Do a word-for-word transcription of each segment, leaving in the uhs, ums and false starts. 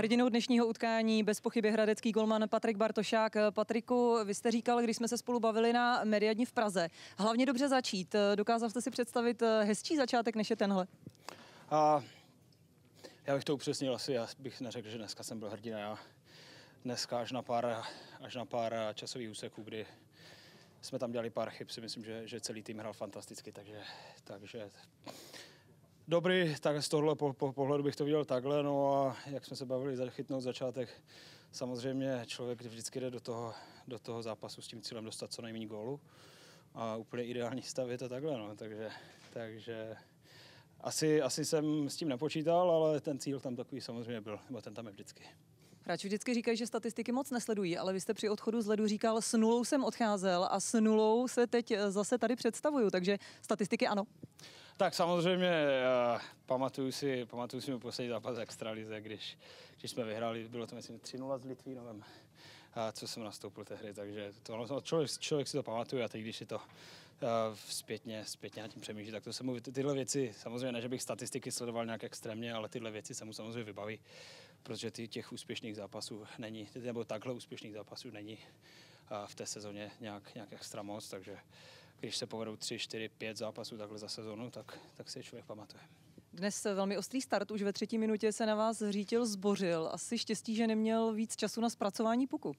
Hrdinou dnešního utkání bez pochyby hradecký golman Patrik Bartošák. Patriku, vy jste říkal, když jsme se spolu bavili na Mediadni v Praze, hlavně dobře začít. Dokázal jste si představit hezčí začátek, než je tenhle? A já bych to upřesnil asi, já bych neřekl, že dneska jsem byl hrdina. Já dneska až na pár, až na pár časových úseků, kdy jsme tam dělali pár chyb, si myslím, že, že celý tým hrál fantasticky, takže... takže... Dobrý, tak z tohle po, po, pohledu bych to viděl takhle, no a jak jsme se bavili zachytnout začátek, samozřejmě člověk vždycky jde do toho, do toho zápasu s tím cílem dostat co nejméně gólu a úplně ideální stav je to takhle, no, takže, takže asi, asi jsem s tím nepočítal, ale ten cíl tam takový samozřejmě byl, nebo ten tam je vždycky. Hráči vždycky říkají, že statistiky moc nesledují, ale vy jste při odchodu z ledu říkal, s nulou jsem odcházel a s nulou se teď zase tady představuju, takže statistiky ano. Tak samozřejmě uh, pamatuju si, pamatuju si mi poslední zápas extralize, když, když jsme vyhráli, bylo to myslím tři nula s Litvínovem, uh, co jsem nastoupil té hry, takže to, člověk, člověk si to pamatuje a teď, když si to uh, zpětně, zpětně na tím přemýšlí, tak to se mu ty, tyhle věci, samozřejmě ne, že bych statistiky sledoval nějak extrémně, ale tyhle věci se mu samozřejmě vybaví, protože ty, těch úspěšných zápasů není, nebo takhle úspěšných zápasů není uh, v té sezóně nějak, nějak extra moc, takže když se povedou tři, čtyři, pět zápasů takhle za sezonu, tak, tak si je člověk pamatuje. Dnes velmi ostrý start, už ve třetí minutě se na vás hřítil, zbořil. Asi štěstí, že neměl víc času na zpracování puku.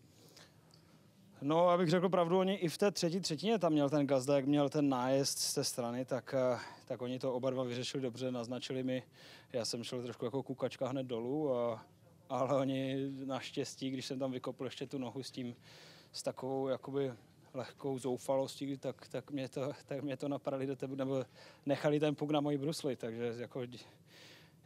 No, abych řekl pravdu, oni i v té třetí třetině tam měl ten Gazda, jak měl ten nájezd z té strany, tak, tak oni to oba dva vyřešili dobře, naznačili mi. Já jsem šel trošku jako kukačka hned dolů, a, ale oni naštěstí, když jsem tam vykopl ještě tu nohu s tím, s takovou jakoby lehkou zoufalostí, tak, tak, mě to, tak mě to napadali do tebe, nebo nechali ten puk na moji brusli, takže jako,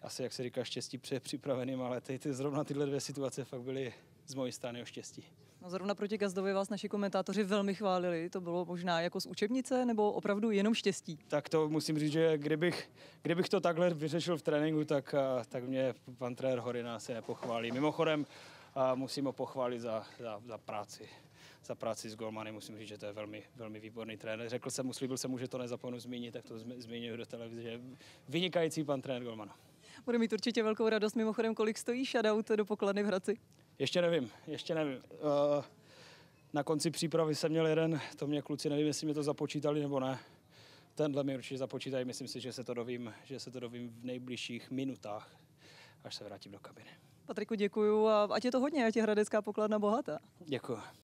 asi, jak se říká, štěstí před připraveným, ale ty, ty, zrovna tyhle dvě situace fakt byly z mojí strany o štěstí. No, zrovna proti Gazdovi vás naši komentátoři velmi chválili, to bylo možná jako z učebnice, nebo opravdu jenom štěstí? Tak to musím říct, že kdybych, kdybych to takhle vyřešil v tréninku, tak, tak mě pan trenér Horina asi nepochválí. Mimochodem, a musím ho pochválit za, za, za práci. Za práci s golmany, musím říct, že to je velmi, velmi výborný trenér. Řekl jsem mu, slíbil jsem mu, že to nezapomenu zmínit, tak to zmiňuji do televize, že vynikající pan trenér Golmana. Bude mít určitě velkou radost. Mimochodem, kolik stojí shoutout do pokladny v Hradci? Ještě nevím, ještě nevím. Uh, na konci přípravy jsem měl jeden, to mě kluci, nevím, jestli mě to započítali nebo ne. Tenhle mi určitě započítají, myslím si, že se to dovím, že se to dovím v nejbližších minutách, až se vrátím do kabiny. Patriku, děkuju a ať je to hodně, ať je hradecká pokladna bohatá. Děkuju.